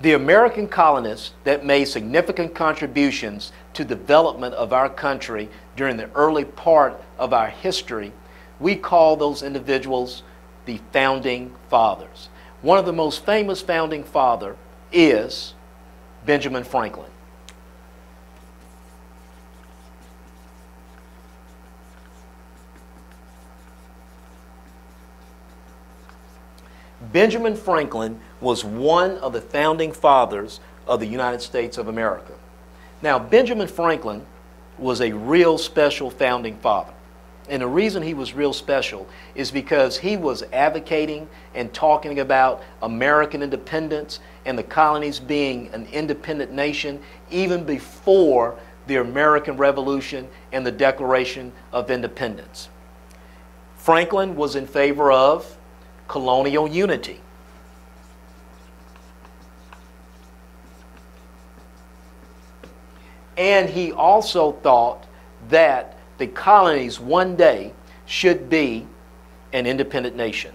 The American colonists that made significant contributions to development of our country during the early part of our history, we call those individuals the Founding Fathers. One of the most famous Founding Father is Benjamin Franklin. Benjamin Franklin was one of the Founding Fathers of the United States of America. Now, Benjamin Franklin was a real special Founding Father. And the reason he was real special is because he was advocating and talking about American independence and the colonies being an independent nation even before the American Revolution and the Declaration of Independence. Franklin was in favor of colonial unity. And he also thought that the colonies one day should be an independent nation.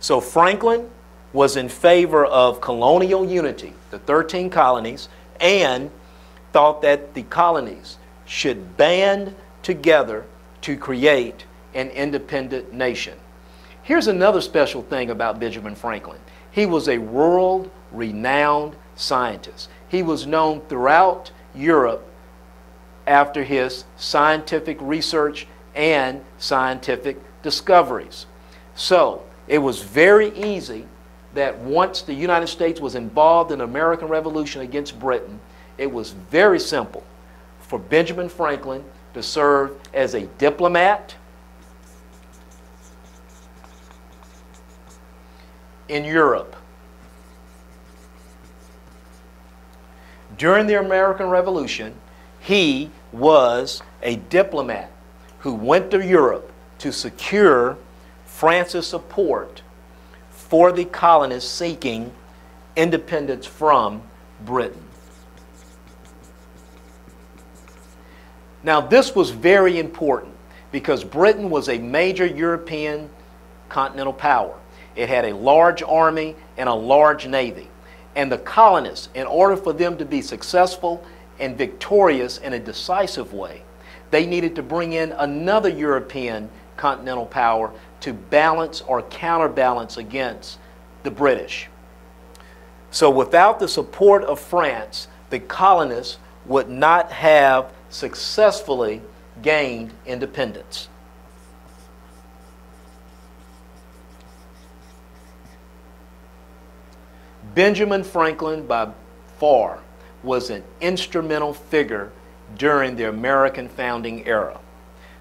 So Franklin was in favor of colonial unity, the 13 colonies, and thought that the colonies should band together to create an independent nation. Here's another special thing about Benjamin Franklin. He was a world-renowned scientist. He was known throughout Europe after his scientific research and scientific discoveries. So it was very easy that once the United States was involved in the American Revolution against Britain, it was very simple for Benjamin Franklin to serve as a diplomat in Europe. During the American Revolution, he was a diplomat who went to Europe to secure France's support for the colonists seeking independence from Britain. Now, this was very important because Britain was a major European continental power. It had a large army and a large navy. And the colonists, in order for them to be successful and victorious in a decisive way, they needed to bring in another European continental power to balance or counterbalance against the British. So without the support of France, the colonists would not have successfully gained independence. Benjamin Franklin, by far, was an instrumental figure during the American founding era.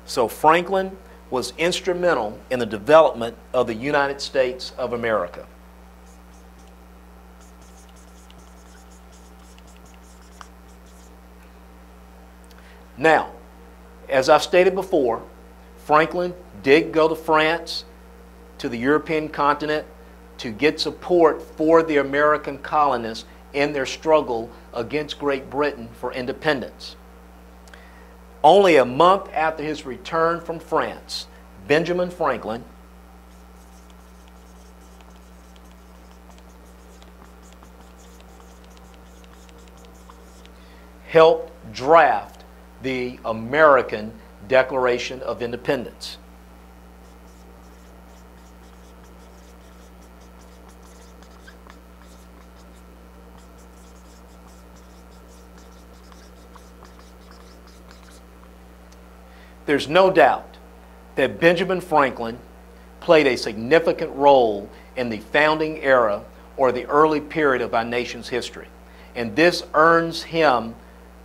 So Franklin was instrumental in the development of the United States of America. Now, as I've stated before, Franklin did go to France, to the European continent, to get support for the American colonists in their struggle against Great Britain for independence. Only a month after his return from France, Benjamin Franklin helped draft the American Declaration of Independence. There's no doubt that Benjamin Franklin played a significant role in the founding era or the early period of our nation's history. And this earns him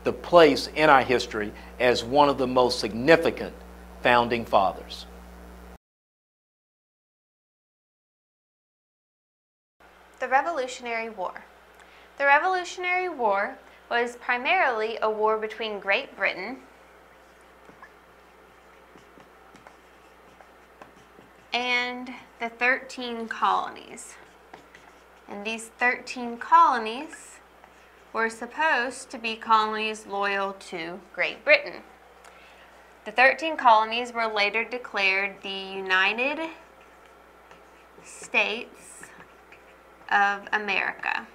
the place in our history as one of the most significant founding fathers. The Revolutionary War. The Revolutionary War was primarily a war between Great Britain and the 13 colonies. And these 13 colonies were supposed to be colonies loyal to Great Britain. The 13 colonies were later declared the United States of America,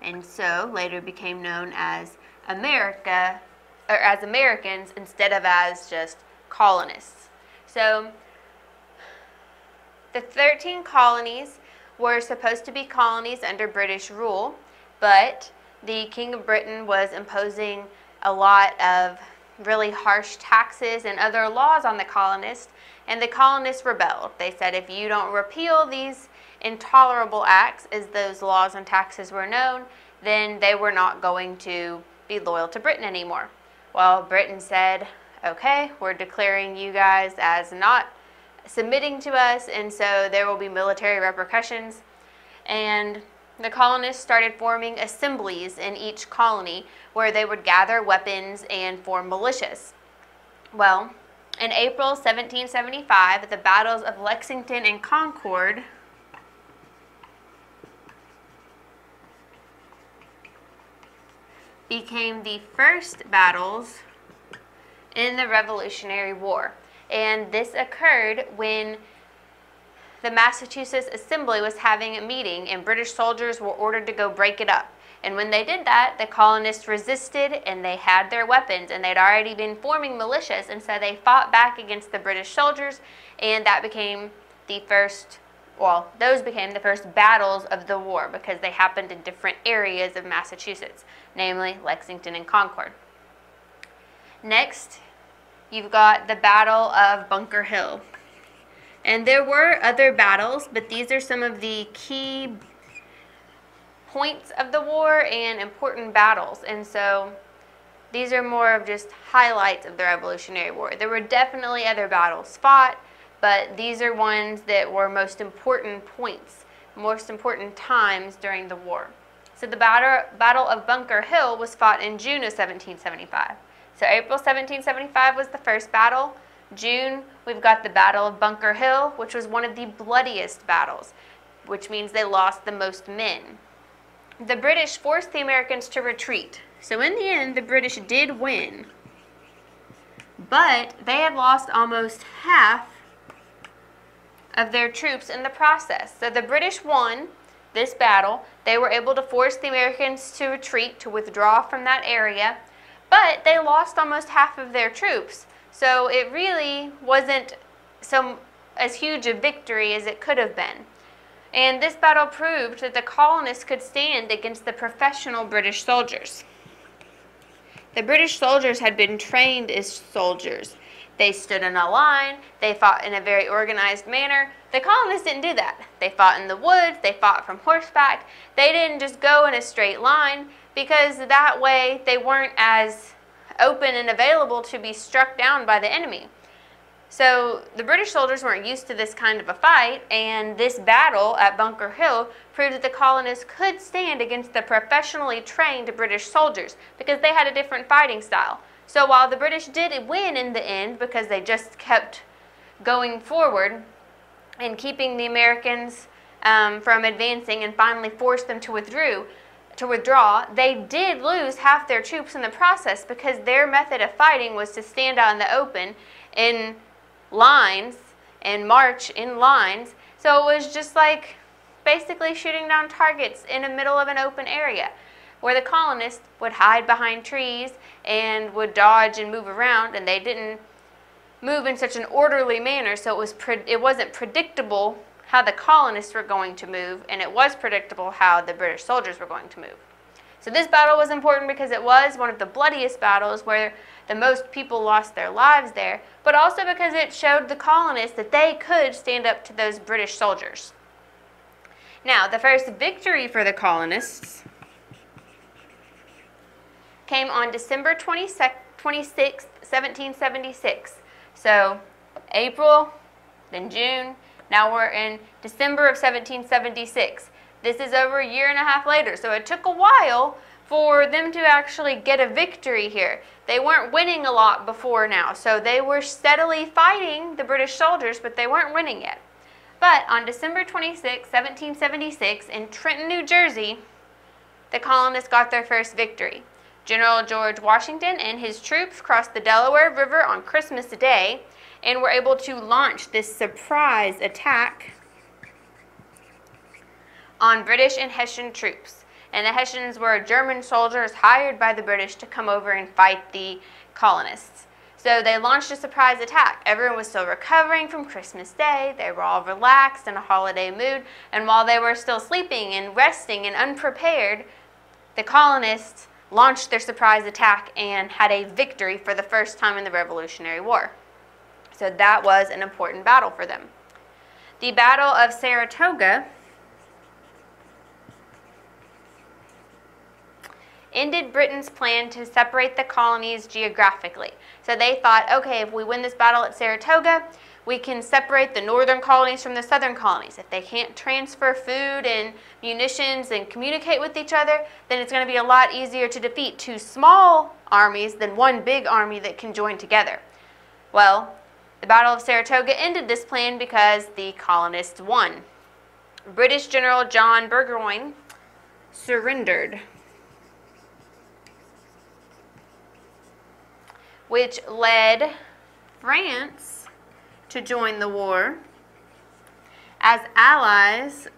and so later became known as America, or as Americans instead of as just colonists. So the 13 colonies were supposed to be colonies under British rule, but the King of Britain was imposing a lot of really harsh taxes and other laws on the colonists, and the colonists rebelled. They said, if you don't repeal these intolerable acts, as those laws and taxes were known, then they were not going to be loyal to Britain anymore. Well, Britain said, okay, we're declaring you guys as not submitting to us, and so there will be military repercussions. And the colonists started forming assemblies in each colony where they would gather weapons and form militias. Well, in April 1775, at the battles of Lexington and Concord, became the first battles in the Revolutionary War. And this occurred when the Massachusetts Assembly was having a meeting, and British soldiers were ordered to go break it up. And when they did that, the colonists resisted, and they had their weapons, and they'd already been forming militias, and so they fought back against the British soldiers, and that became the first, well, those became the first battles of the war, because they happened in different areas of Massachusetts, namely Lexington and Concord. Next, you've got the Battle of Bunker Hill. And there were other battles, but these are some of the key points of the war and important battles. And so these are more of just highlights of the Revolutionary War. There were definitely other battles fought, but these are ones that were most important points, most important times during the war. So the Battle of Bunker Hill was fought in June of 1775. So April 1775 was the first battle. June, we've got the Battle of Bunker Hill, which was one of the bloodiest battles, which means they lost the most men. The British forced the Americans to retreat. So in the end, the British did win, but they had lost almost half of their troops in the process. So the British won this battle. They were able to force the Americans to retreat, to withdraw from that area, but they lost almost half of their troops. So it really wasn't as huge a victory as it could have been. And this battle proved that the colonists could stand against the professional British soldiers. The British soldiers had been trained as soldiers. They stood in a line, they fought in a very organized manner. The colonists didn't do that. They fought in the woods, they fought from horseback. They didn't just go in a straight line, because that way they weren't as open and available to be struck down by the enemy. So the British soldiers weren't used to this kind of a fight, and this battle at Bunker Hill proved that the colonists could stand against the professionally trained British soldiers, because they had a different fighting style. So while the British did win in the end, because they just kept going forward and keeping the Americans from advancing and finally forced them to withdraw, they did lose half their troops in the process, because their method of fighting was to stand out in the open in lines and march in lines. So it was just like basically shooting down targets in the middle of an open area, where the colonists would hide behind trees and would dodge and move around, and they didn't move in such an orderly manner, so it wasn't predictable how the colonists were going to move, and it was predictable how the British soldiers were going to move. So this battle was important because it was one of the bloodiest battles, where the most people lost their lives there, but also because it showed the colonists that they could stand up to those British soldiers. Now, the first victory for the colonists came on December 26th, 1776. So April, then June, now we're in December of 1776. This is over a year and a half later, so it took a while for them to actually get a victory here. They weren't winning a lot before now, so they were steadily fighting the British soldiers, but they weren't winning yet. But on December 26, 1776, in Trenton, New Jersey, the colonists got their first victory. General George Washington and his troops crossed the Delaware River on Christmas Day and were able to launch this surprise attack on British and Hessian troops. And the Hessians were German soldiers hired by the British to come over and fight the colonists. So they launched a surprise attack. Everyone was still recovering from Christmas Day. They were all relaxed in a holiday mood. And while they were still sleeping and resting and unprepared, the colonists launched their surprise attack and had a victory for the first time in the Revolutionary War. So that was an important battle for them. The Battle of Saratoga ended Britain's plan to separate the colonies geographically. So they thought, okay, if we win this battle at Saratoga, we can separate the northern colonies from the southern colonies. If they can't transfer food and munitions and communicate with each other, then it's going to be a lot easier to defeat two small armies than one big army that can join together. Well, the Battle of Saratoga ended this plan because the colonists won. British General John Burgoyne surrendered, which led France to join the war as allies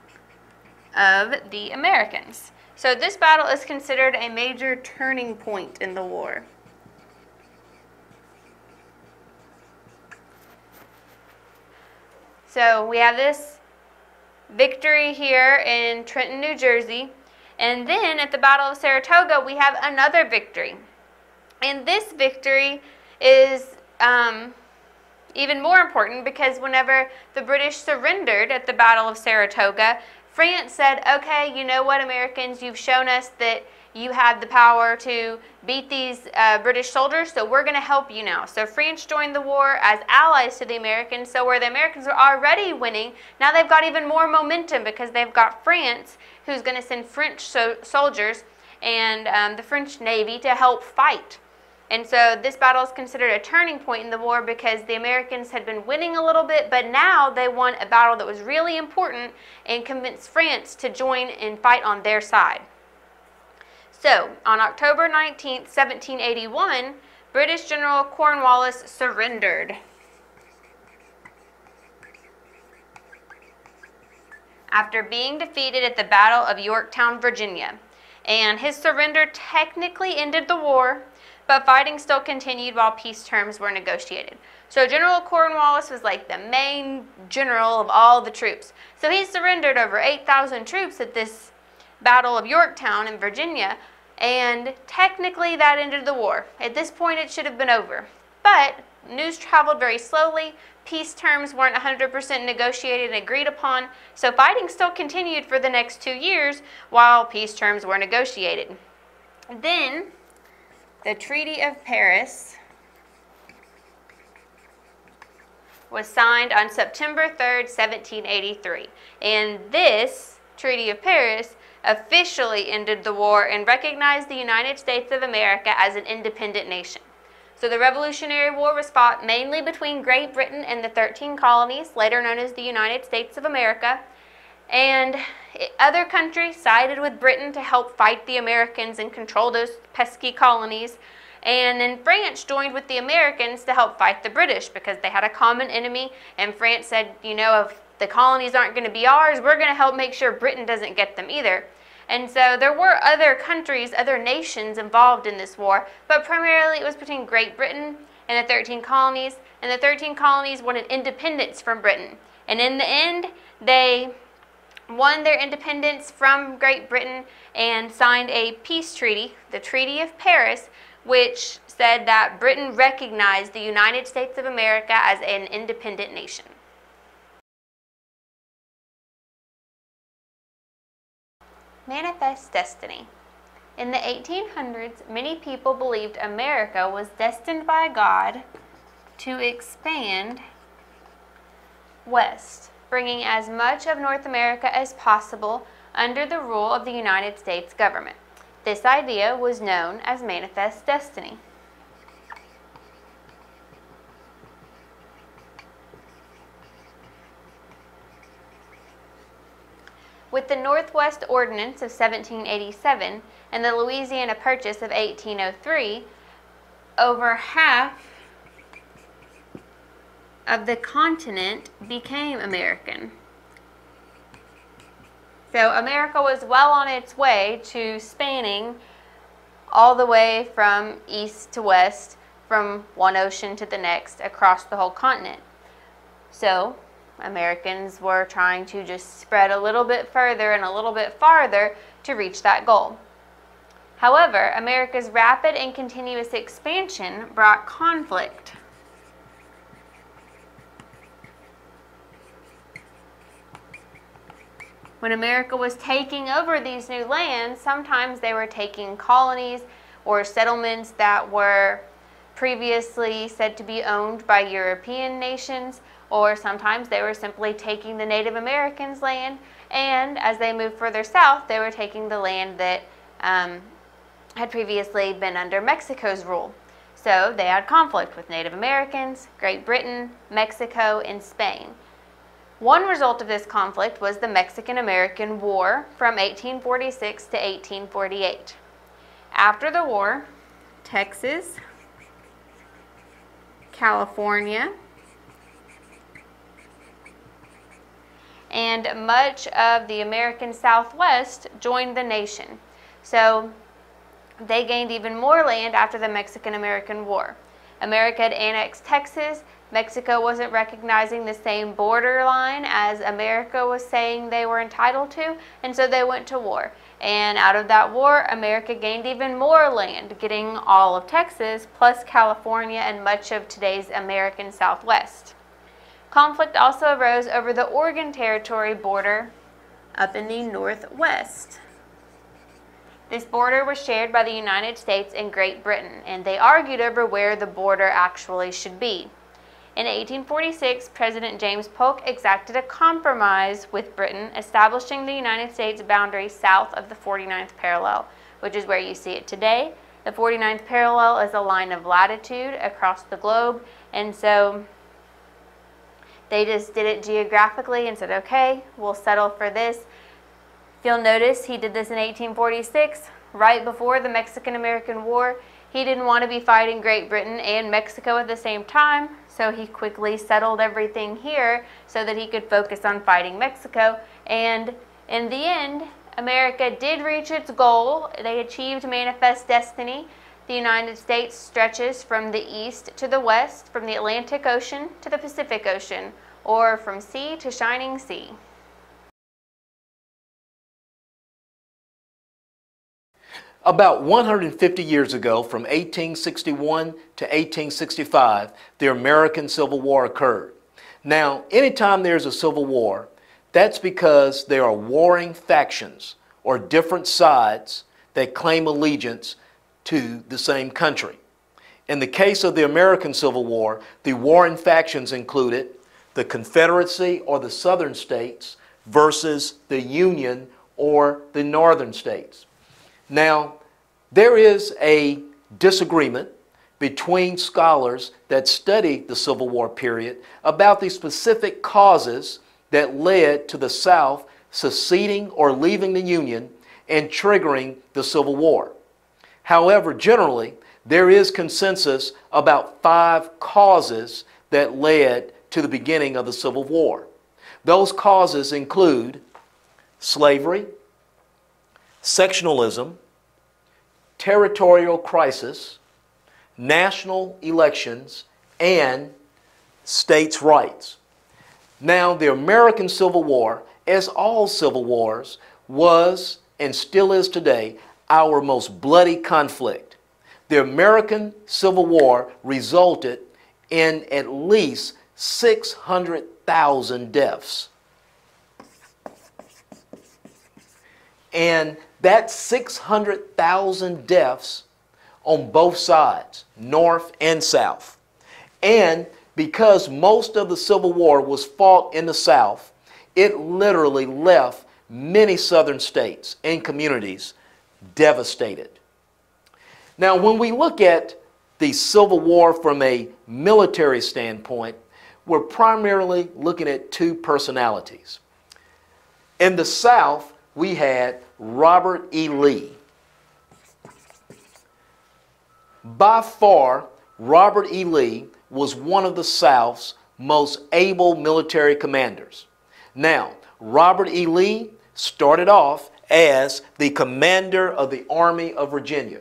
of the Americans. So this battle is considered a major turning point in the war. So we have this victory here in Trenton, New Jersey. And then at the Battle of Saratoga, we have another victory. And this victory is even more important because whenever the British surrendered at the Battle of Saratoga, France said, okay, you know what, Americans, you've shown us that you have the power to beat these British soldiers, so we're going to help you now. So France joined the war as allies to the Americans, so where the Americans are already winning, now they've got even more momentum because they've got France who's going to send French soldiers and the French Navy to help fight. And so this battle is considered a turning point in the war because the Americans had been winning a little bit, but now they won a battle that was really important and convinced France to join and fight on their side. So on October 19th, 1781, British General Cornwallis surrendered after being defeated at the Battle of Yorktown, Virginia. And his surrender technically ended the war, but fighting still continued while peace terms were negotiated. So General Cornwallis was like the main general of all the troops. So he surrendered over 8,000 troops at this Battle of Yorktown in Virginia, and technically that ended the war. At this point it should have been over, but news traveled very slowly, peace terms weren't 100% negotiated and agreed upon, so fighting still continued for the next 2 years while peace terms were negotiated. Then, the Treaty of Paris was signed on September 3rd, 1783, and this Treaty of Paris officially ended the war and recognized the United States of America as an independent nation. So the Revolutionary War was fought mainly between Great Britain and the 13 colonies, later known as the United States of America, and other countries sided with Britain to help fight the Americans and control those pesky colonies, and then France joined with the Americans to help fight the British because they had a common enemy, and France said, you know, if the colonies aren't going to be ours, we're going to help make sure Britain doesn't get them either. And so there were other countries, other nations involved in this war, but primarily it was between Great Britain and the 13 colonies, and the 13 colonies wanted independence from Britain. And in the end, they won their independence from Great Britain and signed a peace treaty, the Treaty of Paris, which said that Britain recognized the United States of America as an independent nation. Manifest Destiny. In the 1800s, many people believed America was destined by God to expand west, bringing as much of North America as possible under the rule of the United States government. This idea was known as Manifest Destiny. With the Northwest Ordinance of 1787 and the Louisiana Purchase of 1803, over half of the continent became American. So America was well on its way to spanning all the way from east to west, from one ocean to the next, across the whole continent. So Americans were trying to just spread a little bit further and a little bit farther to reach that goal. However, America's rapid and continuous expansion brought conflict. When America was taking over these new lands, sometimes they were taking colonies or settlements that were previously said to be owned by European nations, or sometimes they were simply taking the Native Americans' land, and as they moved further south, they were taking the land that had previously been under Mexico's rule. So they had conflict with Native Americans, Great Britain, Mexico, and Spain. One result of this conflict was the Mexican-American War from 1846 to 1848. After the war, Texas, California, and much of the American Southwest joined the nation. So they gained even more land after the Mexican-American War. America had annexed Texas. Mexico wasn't recognizing the same borderline as America was saying they were entitled to, and so they went to war. And out of that war, America gained even more land, getting all of Texas, plus California and much of today's American Southwest. Conflict also arose over the Oregon Territory border up in the Northwest. This border was shared by the United States and Great Britain, and they argued over where the border actually should be. In 1846, President James Polk exacted a compromise with Britain, establishing the United States boundary south of the 49th parallel, which is where you see it today. The 49th parallel is a line of latitude across the globe, and so they just did it geographically and said, okay, we'll settle for this. If you'll notice, he did this in 1846, right before the Mexican-American War. He didn't want to be fighting Great Britain and Mexico at the same time, so he quickly settled everything here so that he could focus on fighting Mexico. And in the end, America did reach its goal. They achieved Manifest Destiny. The United States stretches from the east to the west, from the Atlantic Ocean to the Pacific Ocean, or from sea to shining sea. About 150 years ago, from 1861 to 1865, the American Civil War occurred. Now, anytime there's a civil war, that's because there are warring factions or different sides that claim allegiance to the same country. In the case of the American Civil War, the warring factions included the Confederacy or the Southern states versus the Union or the Northern states. Now, there is a disagreement between scholars that study the Civil War period about the specific causes that led to the South seceding or leaving the Union and triggering the Civil War. However, generally, there is consensus about 5 causes that led to the beginning of the Civil War. Those causes include slavery, sectionalism, territorial crisis, national elections, and states' rights. Now, the American Civil War, as all civil wars, was and still is today our most bloody conflict. The American Civil War resulted in at least 600,000 deaths. And that's 600,000 deaths on both sides, North and South. And because most of the Civil War was fought in the South, it literally left many Southern states and communities devastated. Now, when we look at the Civil War from a military standpoint, we're primarily looking at 2 personalities. In the South, we had Robert E. Lee. By far, Robert E. Lee was one of the South's most able military commanders. Now, Robert E. Lee started off as the commander of the Army of Virginia,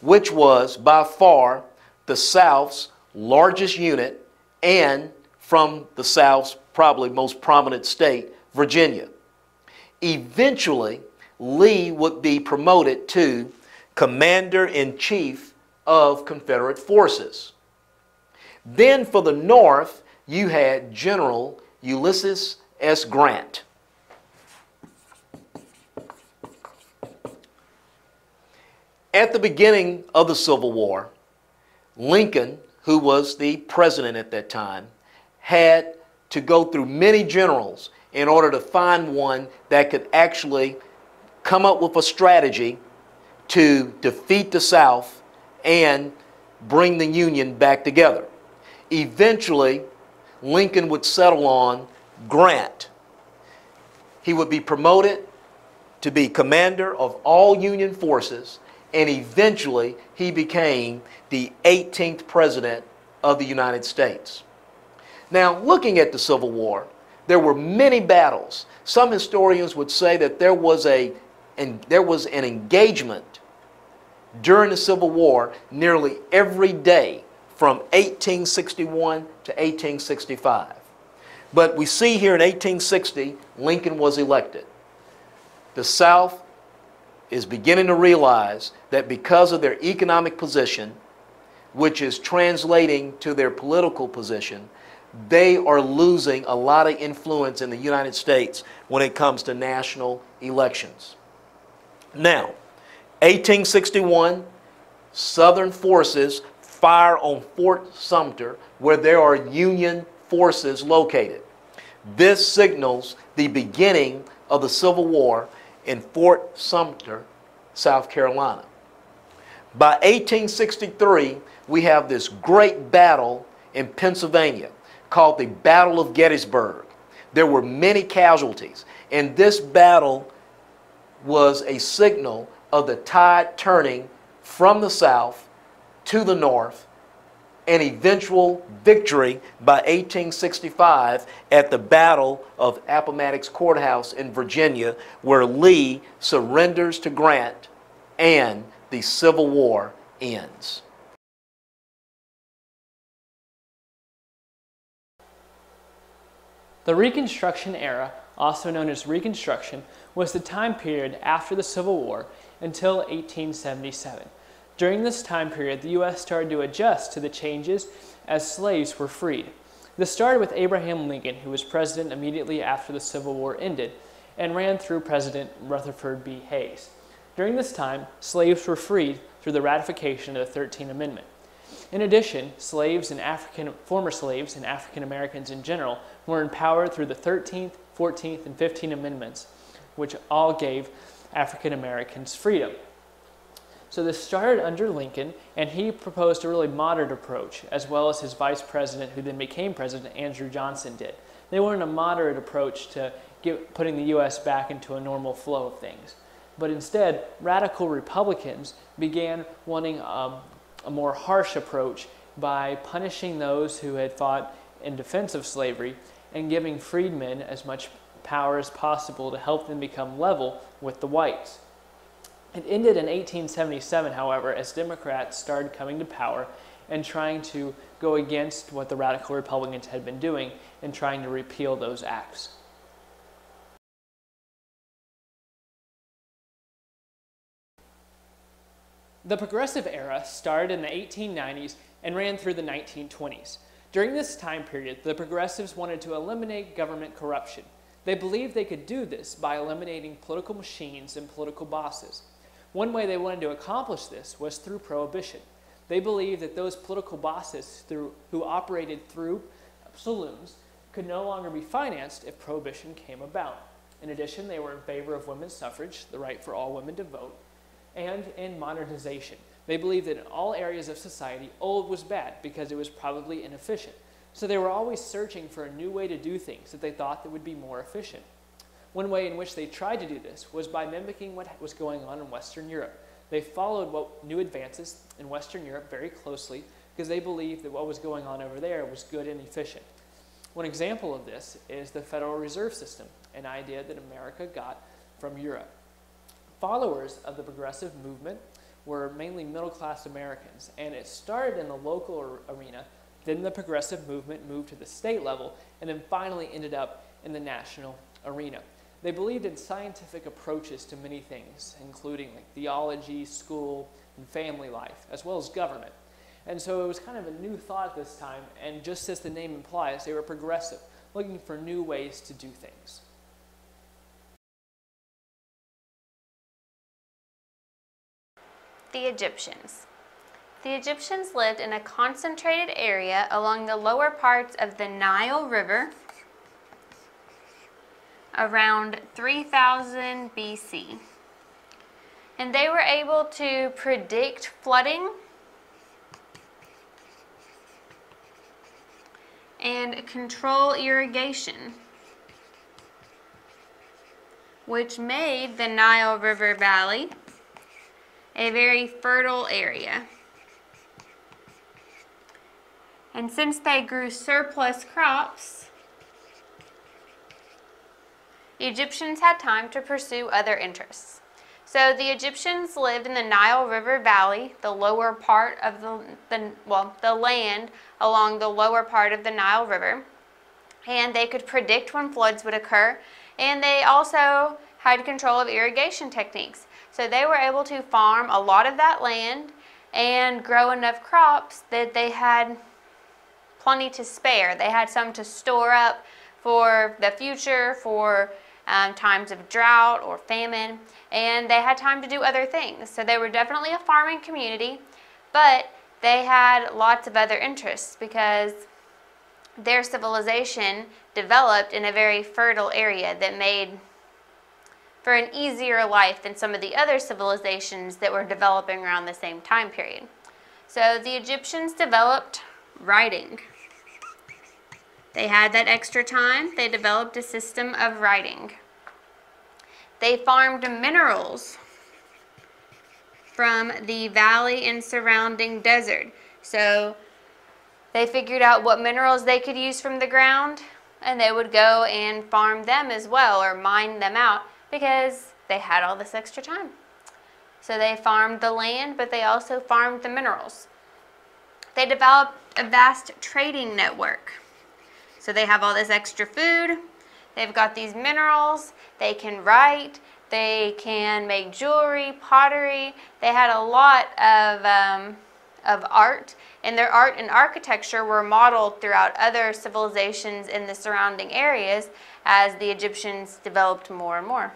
which was by far the South's largest unit and from the South's probably most prominent state, Virginia. Eventually, Lee would be promoted to Commander-in-Chief of Confederate forces. Then for the North, you had General Ulysses S. Grant. At the beginning of the Civil War, Lincoln, who was the president at that time, had to go through many generals in order to find one that could actually come up with a strategy to defeat the South and bring the Union back together. Eventually, Lincoln would settle on Grant. He would be promoted to be commander of all Union forces, and eventually he became the 18th president of the United States. Now, looking at the Civil War, there were many battles. Some historians would say that there was an engagement during the Civil War nearly every day from 1861 to 1865. But we see here in 1860, Lincoln was elected. The South is beginning to realize that because of their economic position, which is translating to their political position, they are losing a lot of influence in the United States when it comes to national elections. Now, 1861, Southern forces fire on Fort Sumter, where there are Union forces located. This signals the beginning of the Civil War in Fort Sumter, South Carolina. By 1863, we have this great battle in Pennsylvania called the Battle of Gettysburg. There were many casualties, and this battle was a signal of the tide turning from the South to the North, an eventual victory by 1865 at the Battle of Appomattox Courthouse in Virginia, where Lee surrenders to Grant and the Civil War ends. The Reconstruction Era, also known as Reconstruction, was the time period after the Civil War until 1877. During this time period, the U.S. started to adjust to the changes as slaves were freed. This started with Abraham Lincoln, who was president immediately after the Civil War ended, and ran through President Rutherford B. Hayes. During this time, slaves were freed through the ratification of the 13th Amendment. In addition, former slaves and African Americans in general were empowered through the 13th, 14th, and 15th Amendments, which all gave African Americans freedom. So this started under Lincoln, and he proposed a really moderate approach, as well as his vice president, who then became president, Andrew Johnson, did. They wanted a moderate approach to putting the U.S. back into a normal flow of things. But instead, radical Republicans began wanting a more harsh approach by punishing those who had fought in defense of slavery and giving freedmen as much power as possible to help them become level with the whites. It ended in 1877, however, as Democrats started coming to power and trying to go against what the radical Republicans had been doing and trying to repeal those acts. The Progressive Era started in the 1890s and ran through the 1920s. During this time period, the progressives wanted to eliminate government corruption. They believed they could do this by eliminating political machines and political bosses. One way they wanted to accomplish this was through prohibition. They believed that those political bosses who operated through saloons could no longer be financed if prohibition came about. In addition, they were in favor of women's suffrage, the right for all women to vote, and in modernization. They believed that in all areas of society, old was bad because it was probably inefficient. So they were always searching for a new way to do things that they thought that would be more efficient. One way in which they tried to do this was by mimicking what was going on in Western Europe. They followed what new advances in Western Europe very closely because they believed that what was going on over there was good and efficient. One example of this is the Federal Reserve System, an idea that America got from Europe. Followers of the progressive movement were mainly middle-class Americans, and it started in the local arena, then the progressive movement moved to the state level, and then finally ended up in the national arena. They believed in scientific approaches to many things, including like theology, school, and family life, as well as government. And so it was kind of a new thought this time, and just as the name implies, they were progressive, looking for new ways to do things. The Egyptians. The Egyptians lived in a concentrated area along the lower parts of the Nile River around 3000 BC. And they were able to predict flooding and control irrigation, which made the Nile River Valley a very fertile area. And since they grew surplus crops, the Egyptians had time to pursue other interests. So the Egyptians lived in the Nile River Valley, the lower part of the land along the lower part of the Nile River, and they could predict when floods would occur, and they also had control of irrigation techniques. So they were able to farm a lot of that land and grow enough crops that they had plenty to spare. They had some to store up for the future, for times of drought or famine, and they had time to do other things. So they were definitely a farming community, but they had lots of other interests because their civilization developed in a very fertile area that made for an easier life than some of the other civilizations that were developing around the same time period. So the Egyptians developed writing. They had that extra time. They developed a system of writing. They farmed minerals from the valley and surrounding desert. So they figured out what minerals they could use from the ground, and they would go and farm them as well, or mine them out, because they had all this extra time. So they farmed the land, but they also farmed the minerals. They developed a vast trading network. So they have all this extra food, they've got these minerals, they can write, they can make jewelry, pottery. They had a lot of art, and their art and architecture were modeled throughout other civilizations in the surrounding areas as the Egyptians developed more and more.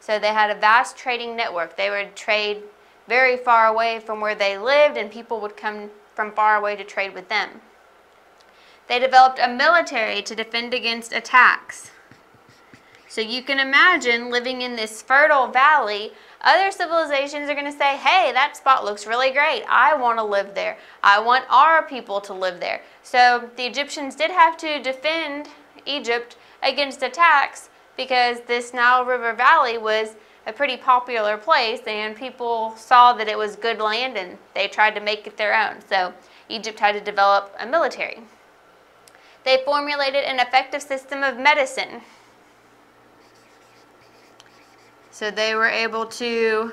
So they had a vast trading network. They would trade very far away from where they lived, and people would come from far away to trade with them. They developed a military to defend against attacks. So you can imagine living in this fertile valley, other civilizations are going to say, hey, that spot looks really great. I want to live there. I want our people to live there. So the Egyptians did have to defend Egypt against attacks because this Nile River Valley was a pretty popular place, and people saw that it was good land and they tried to make it their own. So Egypt had to develop a military. They formulated an effective system of medicine. So they were able to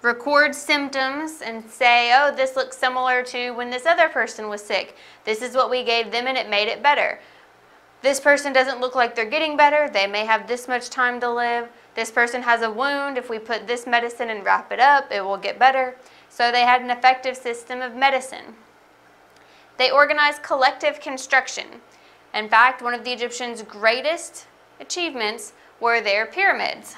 record symptoms and say, oh, this looks similar to when this other person was sick. This is what we gave them and it made it better. This person doesn't look like they're getting better. They may have this much time to live. This person has a wound. If we put this medicine and wrap it up, it will get better. So they had an effective system of medicine. They organized collective construction. In fact, one of the Egyptians' greatest achievements were their pyramids.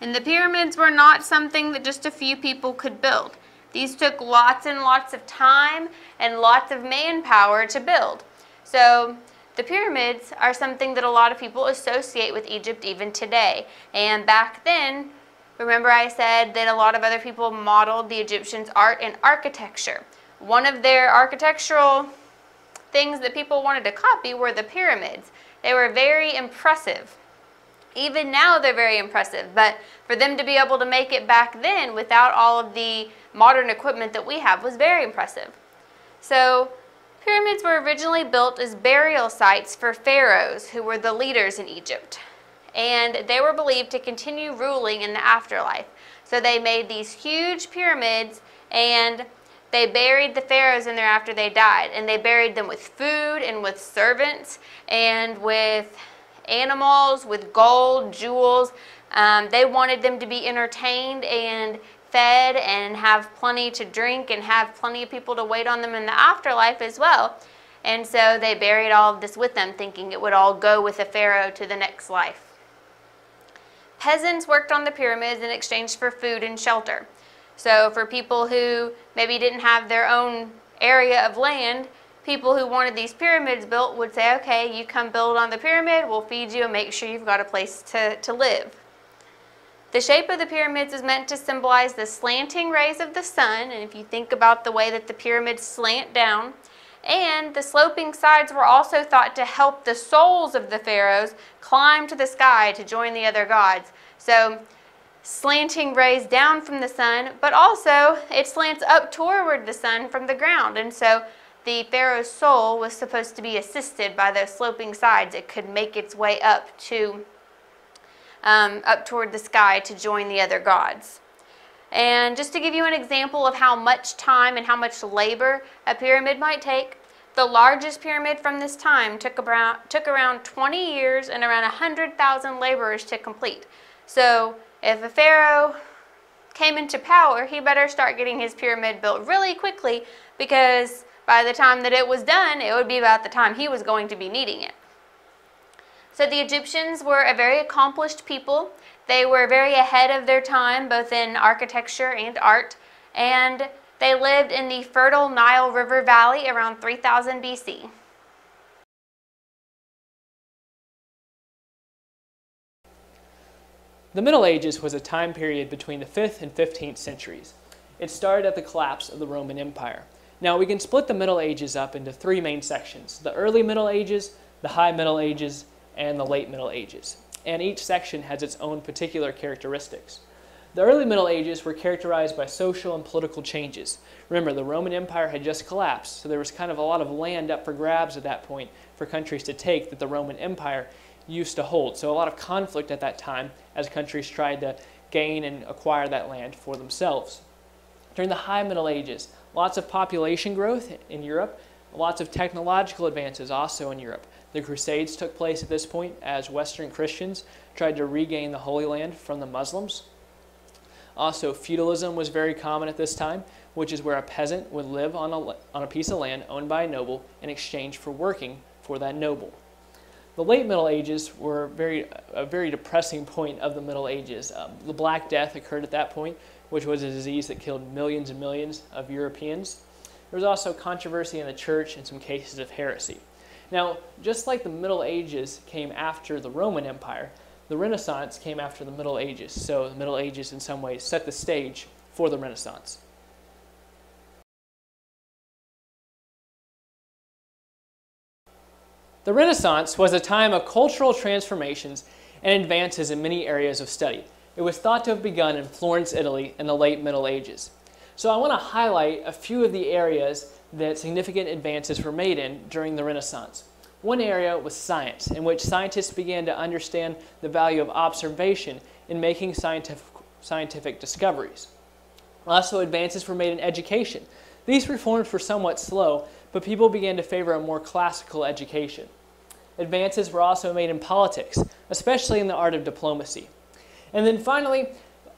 And the pyramids were not something that just a few people could build. These took lots and lots of time and lots of manpower to build. So the pyramids are something that a lot of people associate with Egypt even today. And back then, remember I said that a lot of other people modeled the Egyptians' art and architecture. One of their architectural things that people wanted to copy were the pyramids. They were very impressive. Even now they're very impressive, but for them to be able to make it back then without all of the modern equipment that we have was very impressive. So pyramids were originally built as burial sites for pharaohs who were the leaders in Egypt, and they were believed to continue ruling in the afterlife. So they made these huge pyramids and they buried the pharaohs in there after they died, and they buried them with food and with servants and with animals, with gold, jewels. They wanted them to be entertained and fed and have plenty to drink and have plenty of people to wait on them in the afterlife as well. And so they buried all of this with them, thinking it would all go with the pharaoh to the next life. Peasants worked on the pyramids in exchange for food and shelter. So for people who maybe didn't have their own area of land, people who wanted these pyramids built would say, okay, you come build on the pyramid, we'll feed you and make sure you've got a place to live. The shape of the pyramids is meant to symbolize the slanting rays of the sun, and if you think about the way that the pyramids slant down, and the sloping sides were also thought to help the souls of the pharaohs climb to the sky to join the other gods. So slanting rays down from the sun, but also it slants up toward the sun from the ground, and so the pharaoh's soul was supposed to be assisted by those sloping sides. It could make its way up to up toward the sky to join the other gods. And just to give you an example of how much time and how much labor a pyramid might take, the largest pyramid from this time took around 20 years and around 100,000 laborers to complete. So if a pharaoh came into power, he better start getting his pyramid built really quickly, because by the time that it was done, it would be about the time he was going to be needing it. So the Egyptians were a very accomplished people. They were very ahead of their time, both in architecture and art, and they lived in the fertile Nile River Valley around 3000 BC. The Middle Ages was a time period between the 5th and 15th centuries. It started at the collapse of the Roman Empire. Now we can split the Middle Ages up into three main sections: the early Middle Ages, the high Middle Ages, and the late Middle Ages. And each section has its own particular characteristics. The early Middle Ages were characterized by social and political changes. Remember, the Roman Empire had just collapsed, so there was kind of a lot of land up for grabs at that point for countries to take that the Roman Empire used to hold. So a lot of conflict at that time as countries tried to gain and acquire that land for themselves. During the high Middle Ages, lots of population growth in Europe, lots of technological advances also in Europe. The Crusades took place at this point as Western Christians tried to regain the Holy Land from the Muslims. Also, feudalism was very common at this time, which is where a peasant would live on a piece of land owned by a noble in exchange for working for that noble. The late Middle Ages were a very depressing point of the Middle Ages. The Black Death occurred at that point, which was a disease that killed millions and millions of Europeans. There was also controversy in the church and some cases of heresy. Now, just like the Middle Ages came after the Roman Empire, the Renaissance came after the Middle Ages. So the Middle Ages in some ways set the stage for the Renaissance. The Renaissance was a time of cultural transformations and advances in many areas of study. It was thought to have begun in Florence, Italy in the late Middle Ages. So I want to highlight a few of the areas that significant advances were made in during the Renaissance. One area was science, in which scientists began to understand the value of observation in making scientific discoveries. Also, advances were made in education. These reforms were somewhat slow, but people began to favor a more classical education. Advances were also made in politics, especially in the art of diplomacy. And then finally,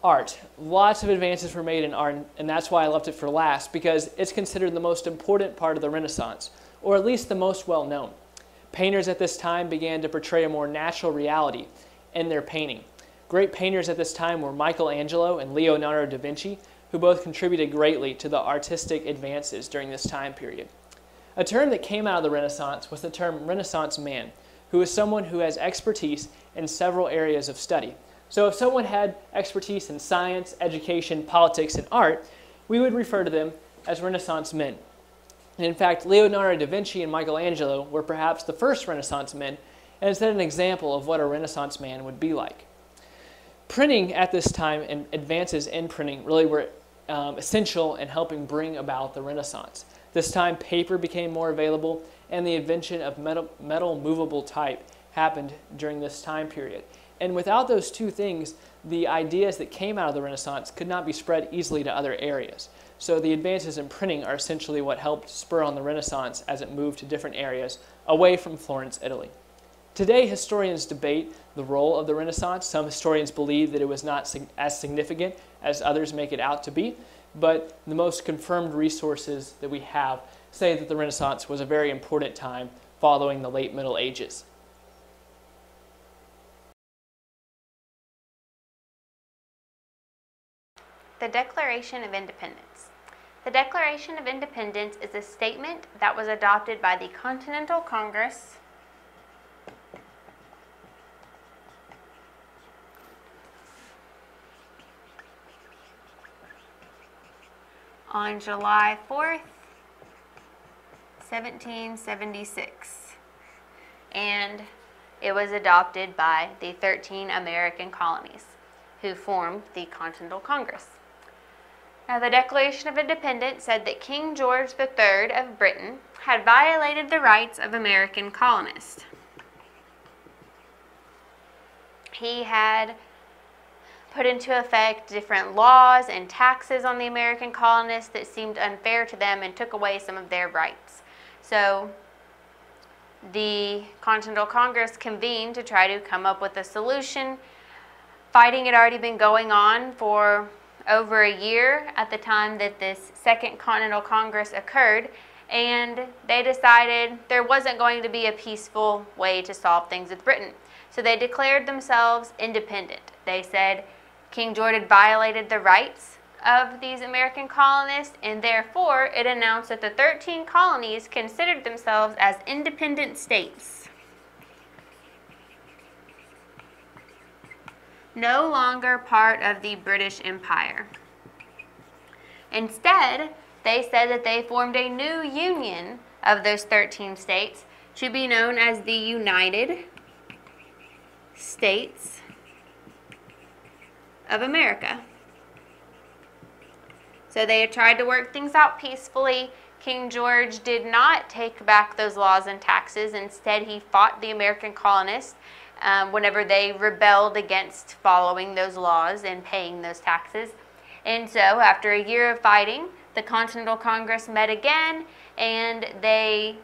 art. Lots of advances were made in art, and that's why I left it for last, because it's considered the most important part of the Renaissance, or at least the most well-known. Painters at this time began to portray a more natural reality in their painting. Great painters at this time were Michelangelo and Leonardo da Vinci, who both contributed greatly to the artistic advances during this time period. A term that came out of the Renaissance was the term Renaissance man, who is someone who has expertise in several areas of study. So if someone had expertise in science, education, politics, and art, we would refer to them as Renaissance men. And in fact, Leonardo da Vinci and Michelangelo were perhaps the first Renaissance men, and is set an example of what a Renaissance man would be like. Printing at this time and advances in printing really were essential in helping bring about the Renaissance. This time paper became more available, and the invention of metal movable type happened during this time period. And without those two things, the ideas that came out of the Renaissance could not be spread easily to other areas. So the advances in printing are essentially what helped spur on the Renaissance as it moved to different areas away from Florence, Italy. Today, historians debate the role of the Renaissance. Some historians believe that it was not as significant as others make it out to be, but the most confirmed resources that we have say that the Renaissance was a very important time following the late Middle Ages. The Declaration of Independence. The Declaration of Independence is a statement that was adopted by the Continental Congress on July 4th, 1776, and it was adopted by the 13 American colonies who formed the Continental Congress. Now, the Declaration of Independence said that King George III of Britain had violated the rights of American colonists. He had put into effect different laws and taxes on the American colonists that seemed unfair to them and took away some of their rights. So the Continental Congress convened to try to come up with a solution. Fighting had already been going on for over a year at the time that this Second Continental Congress occurred, and they decided there wasn't going to be a peaceful way to solve things with Britain. So they declared themselves independent. They said King George had violated the rights of these American colonists, and therefore it announced that the 13 colonies considered themselves as independent states, no longer part of the British Empire. Instead, they said that they formed a new union of those 13 states to be known as the United States of America. So they had tried to work things out peacefully. King George did not take back those laws and taxes. Instead, he fought the American colonists whenever they rebelled against following those laws and paying those taxes. And so after a year of fighting, the Continental Congress met again, and they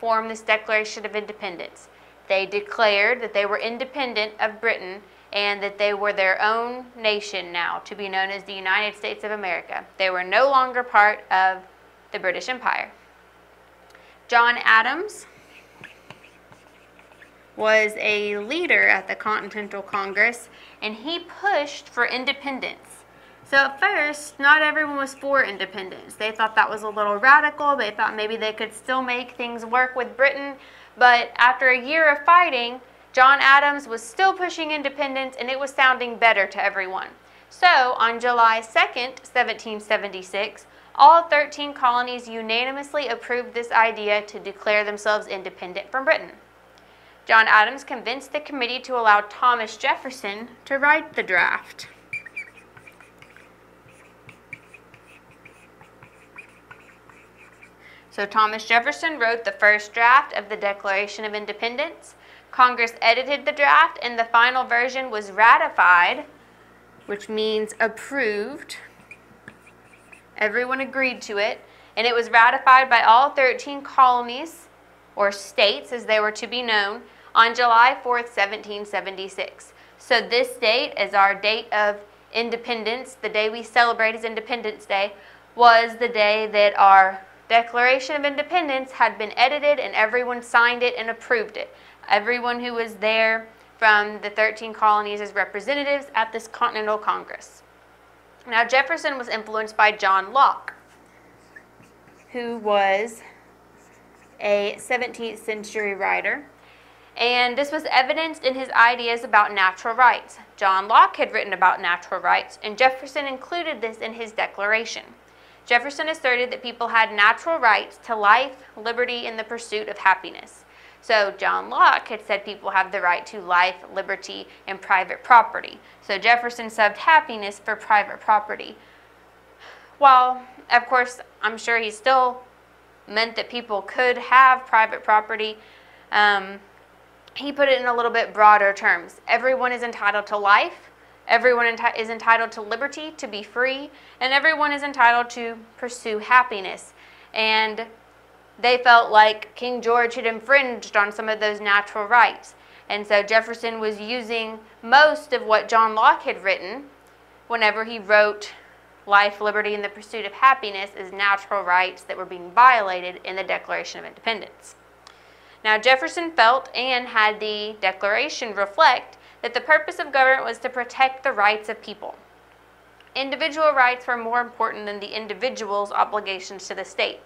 formed this Declaration of Independence. They declared that they were independent of Britain and that they were their own nation now, to be known as the United States of America. They were no longer part of the British Empire. John Adams was a leader at the Continental Congress, and he pushed for independence. So at first, not everyone was for independence. They thought that was a little radical. They thought maybe they could still make things work with Britain. But after a year of fighting, John Adams was still pushing independence, and it was sounding better to everyone. So on July 2nd, 1776, all 13 colonies unanimously approved this idea to declare themselves independent from Britain. John Adams convinced the committee to allow Thomas Jefferson to write the draft. So Thomas Jefferson wrote the first draft of the Declaration of Independence. Congress edited the draft, and the final version was ratified, which means approved. Everyone agreed to it, and it was ratified by all 13 colonies, or states as they were to be known, on July 4th, 1776. So this date, as our date of independence, the day we celebrate as Independence Day, was the day that our Declaration of Independence had been edited, and everyone signed it and approved it. Everyone who was there from the 13 colonies as representatives at this Continental Congress. Now, Jefferson was influenced by John Locke, who was a 17th century writer, and this was evidenced in his ideas about natural rights. John Locke had written about natural rights, and Jefferson included this in his declaration. Jefferson asserted that people had natural rights to life, liberty, and the pursuit of happiness. So John Locke had said people have the right to life, liberty, and private property. So Jefferson subbed happiness for private property. While, of course, I'm sure he still meant that people could have private property, he put it in a little bit broader terms. Everyone is entitled to life, everyone is entitled to liberty, to be free, and everyone is entitled to pursue happiness. And they felt like King George had infringed on some of those natural rights. And so Jefferson was using most of what John Locke had written whenever he wrote life, liberty, and the pursuit of happiness as natural rights that were being violated in the Declaration of Independence. Now Jefferson felt and had the Declaration reflect that the purpose of government was to protect the rights of people. Individual rights were more important than the individual's obligations to the state.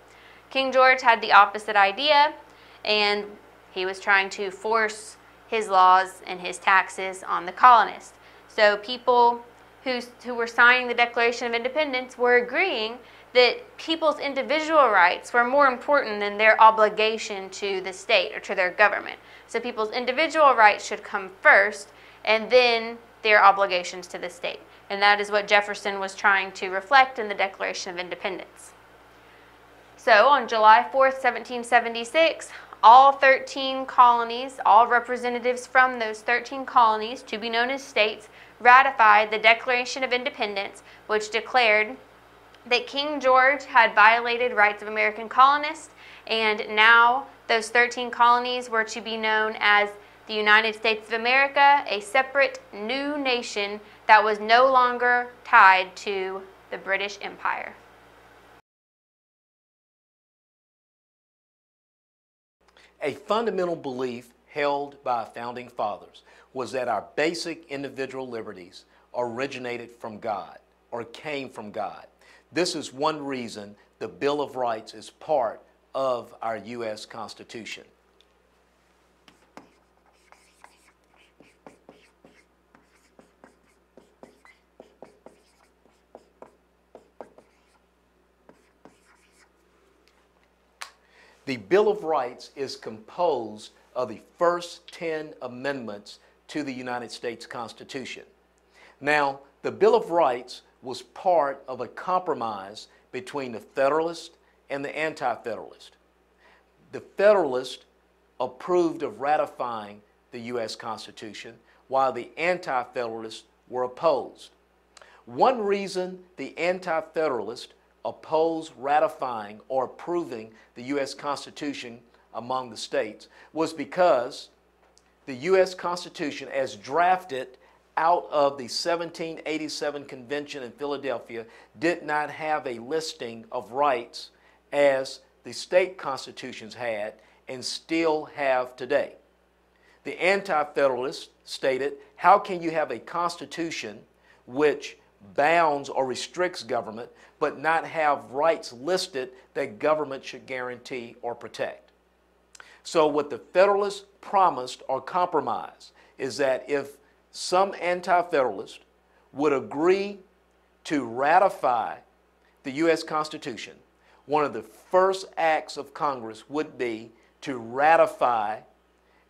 King George had the opposite idea, and he was trying to force his laws and his taxes on the colonists. So people who were signing the Declaration of Independence were agreeing that people's individual rights were more important than their obligation to the state or to their government. So people's individual rights should come first, and then their obligations to the state. And that is what Jefferson was trying to reflect in the Declaration of Independence. So on July 4th, 1776, all 13 colonies, all representatives from those 13 colonies, to be known as states, ratified the Declaration of Independence, which declared that King George had violated rights of American colonists, and now those 13 colonies were to be known as the United States of America, a separate new nation that was no longer tied to the British Empire. A fundamental belief held by Founding Fathers was that our basic individual liberties originated from God or came from God. This is one reason the Bill of Rights is part of our U.S. Constitution. The Bill of Rights is composed of the first 10 amendments to the United States Constitution. Now, the Bill of Rights was part of a compromise between the Federalist and the Anti-Federalist. The Federalist approved of ratifying the U.S. Constitution, while the Anti-Federalists were opposed. One reason the Anti-Federalists opposed ratifying or approving the U.S. Constitution among the states was because the U.S. Constitution, as drafted out of the 1787 Convention in Philadelphia, did not have a listing of rights as the state constitutions had and still have today. The Anti-Federalists stated, how can you have a constitution which bounds or restricts government, but not have rights listed that government should guarantee or protect? So what the Federalists promised or compromised is that if some Anti-Federalists would agree to ratify the U.S. Constitution, one of the first acts of Congress would be to ratify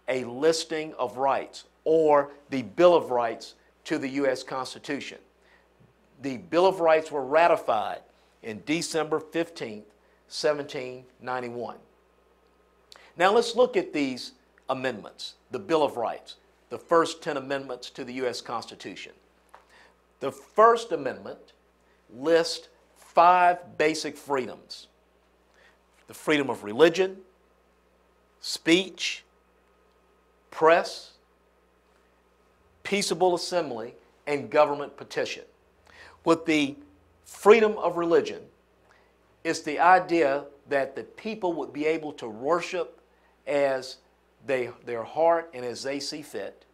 a listing of rights or the Bill of Rights to the U.S. Constitution. The Bill of Rights were ratified in December 15, 1791. Now let's look at these amendments, the Bill of Rights, the first 10 amendments to the U.S. Constitution. The First Amendment lists 5 basic freedoms: the freedom of religion, speech, press, peaceable assembly, and government petition. With the freedom of religion, it's the idea that the people would be able to worship as their heart and as they see fit,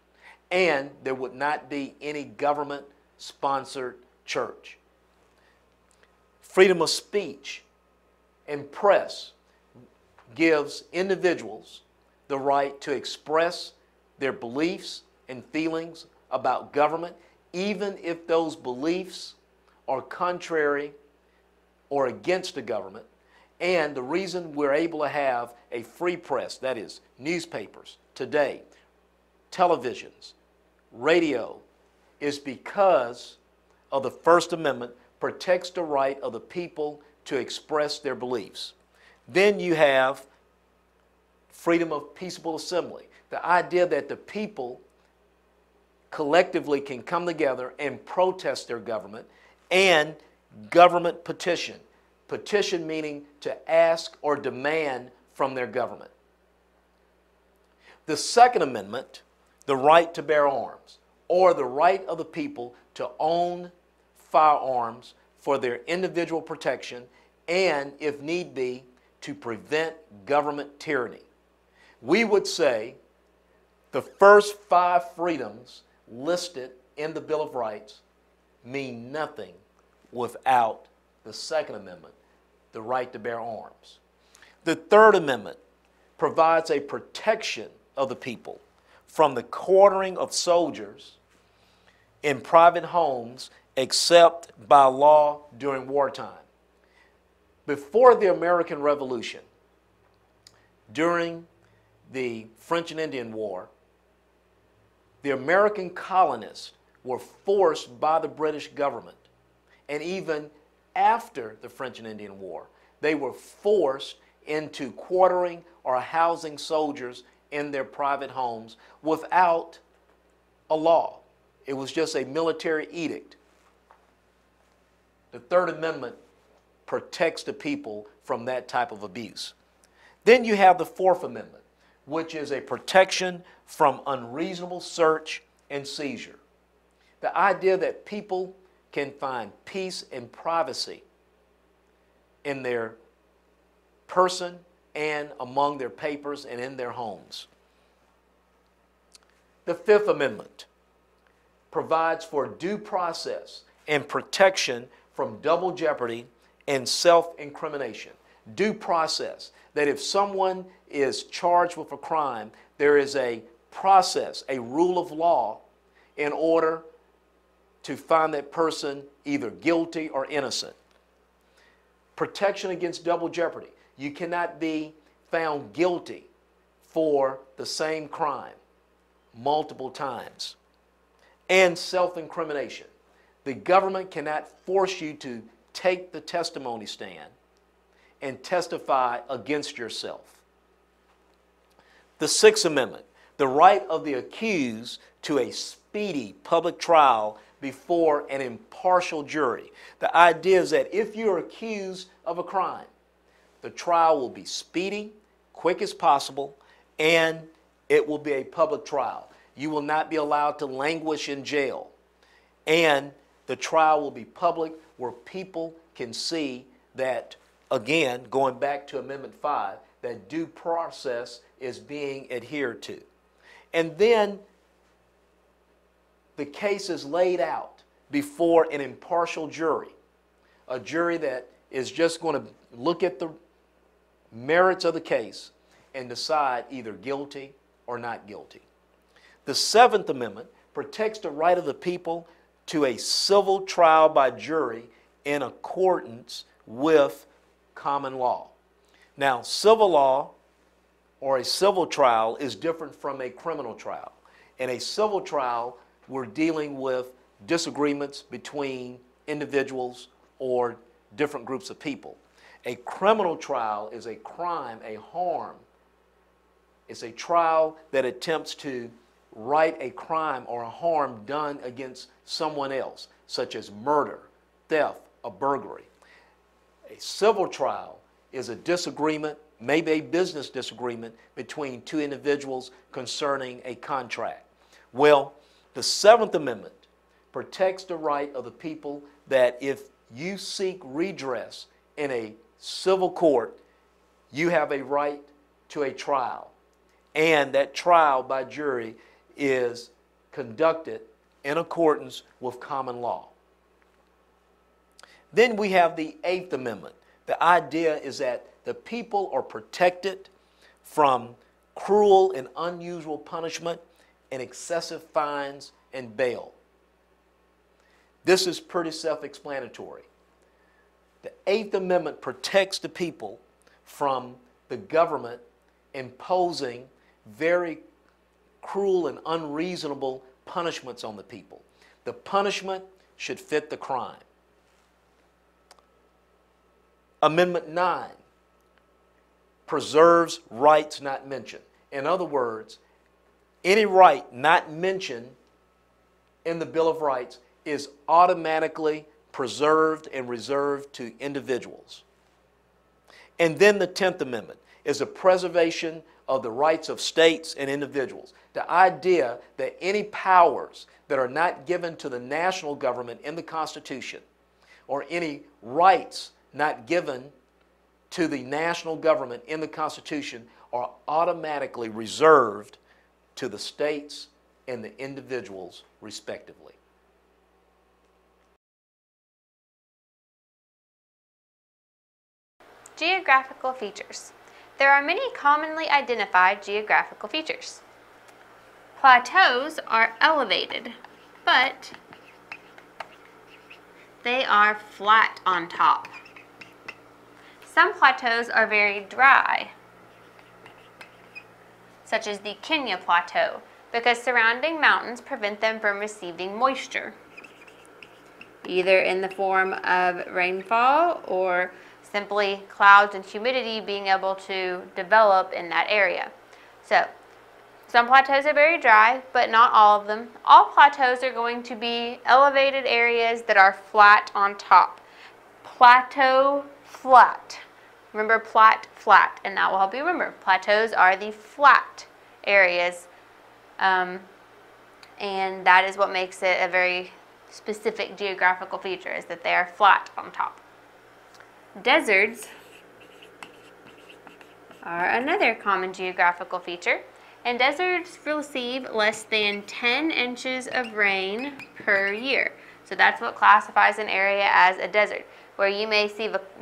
and there would not be any government-sponsored church. Freedom of speech and press gives individuals the right to express their beliefs and feelings about government, even if those beliefs are contrary or against the government, And the reason we're able to have a free press, that is, newspapers today, televisions, radio, is because of the First Amendment protects the right of the people to express their beliefs. Then you have freedom of peaceable assembly, the idea that the people collectively can come together and protest their government, and government petition. Petition meaning to ask or demand from their government. The Second Amendment, the right to bear arms, or the right of the people to own firearms for their individual protection and, if need be, to prevent government tyranny. We would say the first five freedoms listed in the Bill of Rights mean nothing without the Second Amendment, the right to bear arms. The Third Amendment provides a protection of the people from the quartering of soldiers in private homes except by law during wartime. Before the American Revolution, during the French and Indian War, the American colonists were forced by the British government, and even after the French and Indian War, they were forced into quartering or housing soldiers in their private homes without a law. It was just a military edict. The Third Amendment protects the people from that type of abuse. Then you have the Fourth Amendment, which is a protection from unreasonable search and seizure. The idea that people can find peace and privacy in their person and among their papers and in their homes. The Fifth Amendment provides for due process and protection from double jeopardy and self-incrimination. Due process, that if someone is charged with a crime, there is a process, a rule of law, in order to find that person either guilty or innocent. Protection against double jeopardy. You cannot be found guilty for the same crime multiple times. And self-incrimination. The government cannot force you to take the testimony stand and testify against yourself. The Sixth Amendment, the right of the accused to a speedy public trial before an impartial jury. The idea is that if you're accused of a crime, the trial will be speedy, quick as possible, and it will be a public trial. You will not be allowed to languish in jail. And the trial will be public, where people can see that, again, going back to Amendment 5, that due process is being adhered to. And then the case is laid out before an impartial jury, a jury that is just going to look at the merits of the case and decide either guilty or not guilty. The Seventh Amendment protects the right of the people to a civil trial by jury in accordance with common law. Now, civil law or a civil trial is different from a criminal trial. In a civil trial, we're dealing with disagreements between individuals or different groups of people. A criminal trial is a crime, a harm. It's a trial that attempts to right a crime or a harm done against someone else, such as murder, theft, a burglary. A civil trial is a disagreement, maybe a business disagreement, between two individuals concerning a contract. Well, the Seventh Amendment protects the right of the people that if you seek redress in a civil court, you have a right to a trial. And that trial by jury is conducted in accordance with common law. Then we have the Eighth Amendment. The idea is that the people are protected from cruel and unusual punishment and excessive fines and bail. This is pretty self-explanatory. The Eighth Amendment protects the people from the government imposing very cruel and unreasonable punishments on the people. The punishment should fit the crime. Amendment 9 preserves rights not mentioned. In other words, any right not mentioned in the Bill of Rights is automatically preserved and reserved to individuals. And then the 10th Amendment is a preservation of the rights of states and individuals. The idea that any powers that are not given to the national government in the Constitution, or any rights not given to the national government in the Constitution, are automatically reserved to the states and the individuals respectively. Geographical features. There are many commonly identified geographical features. Plateaus are elevated, but they are flat on top. Some plateaus are very dry, such as the Kenya Plateau, because surrounding mountains prevent them from receiving moisture, either in the form of rainfall or simply clouds and humidity being able to develop in that area. So, some plateaus are very dry, but not all of them. All plateaus are going to be elevated areas that are flat on top. Plateau flat. Remember plat, flat, and that will help you remember. Plateaus are the flat areas, and that is what makes it a very specific geographical feature, is that they are flat on top. Deserts are another common geographical feature, and deserts receive less than 10 inches of rain per year. So that's what classifies an area as a desert. Where you may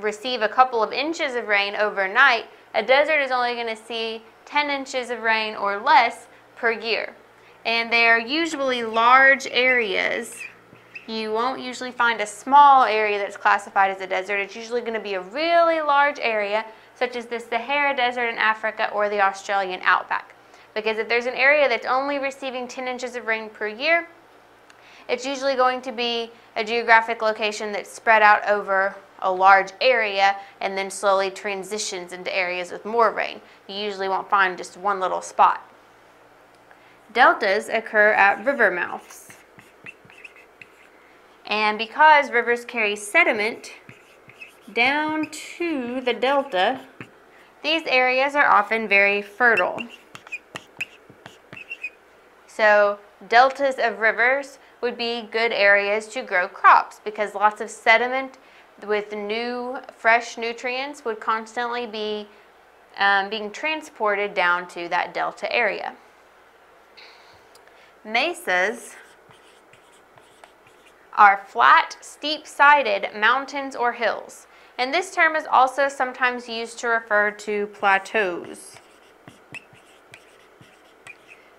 receive a couple of inches of rain overnight, a desert is only going to see 10 inches of rain or less per year. And they are usually large areas. You won't usually find a small area that's classified as a desert. It's usually going to be a really large area, such as the Sahara Desert in Africa or the Australian Outback. Because if there's an area that's only receiving 10 inches of rain per year, it's usually going to be a geographic location that's spread out over a large area and then slowly transitions into areas with more rain. You usually won't find just one little spot. Deltas occur at river mouths. And because rivers carry sediment down to the delta, these areas are often very fertile. So deltas of rivers would be good areas to grow crops, because lots of sediment with new, fresh nutrients would constantly be being transported down to that delta area. Mesas are flat, steep-sided mountains or hills, and this term is also sometimes used to refer to plateaus.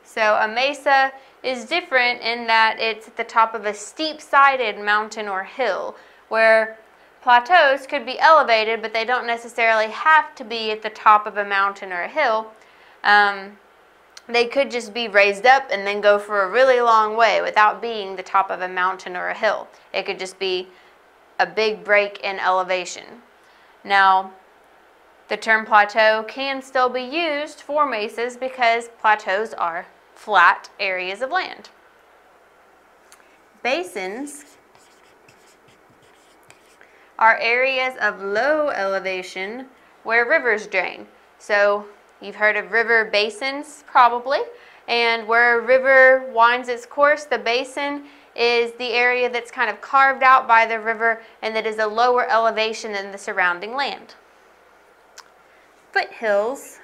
So a mesa is different in that it's at the top of a steep-sided mountain or hill, where plateaus could be elevated, but they don't necessarily have to be at the top of a mountain or a hill. They could just be raised up and then go for a really long way without being the top of a mountain or a hill. It could just be a big break in elevation. Now, the term plateau can still be used for mesas because plateaus are flat areas of land. Basins are areas of low elevation where rivers drain. So you've heard of river basins probably, and where a river winds its course, the basin is the area that's kind of carved out by the river and that is a lower elevation than the surrounding land. Foothills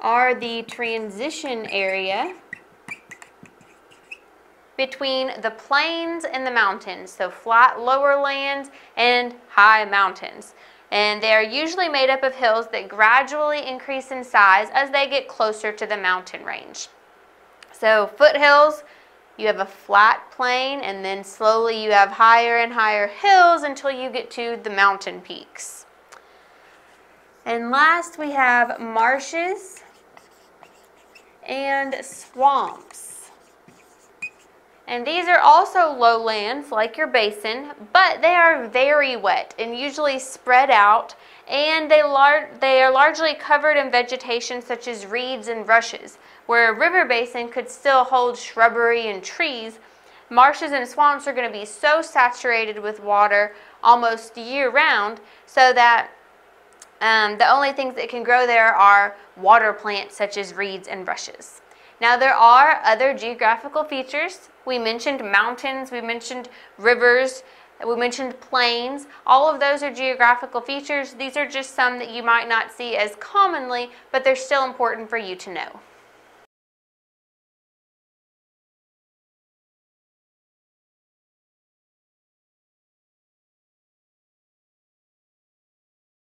are the transition area between the plains and the mountains, so flat lower lands and high mountains. And they are usually made up of hills that gradually increase in size as they get closer to the mountain range. So foothills, you have a flat plain, and then slowly you have higher and higher hills until you get to the mountain peaks. And last, we have marshes and swamps. And these are also lowlands like your basin, but they are very wet and usually spread out, and they are largely covered in vegetation such as reeds and rushes. Where a river basin could still hold shrubbery and trees, marshes and swamps are going to be so saturated with water almost year-round so that the only things that can grow there are water plants such as reeds and rushes. Now, there are other geographical features. We mentioned mountains, we mentioned rivers, we mentioned plains. All of those are geographical features. These are just some that you might not see as commonly, but they're still important for you to know.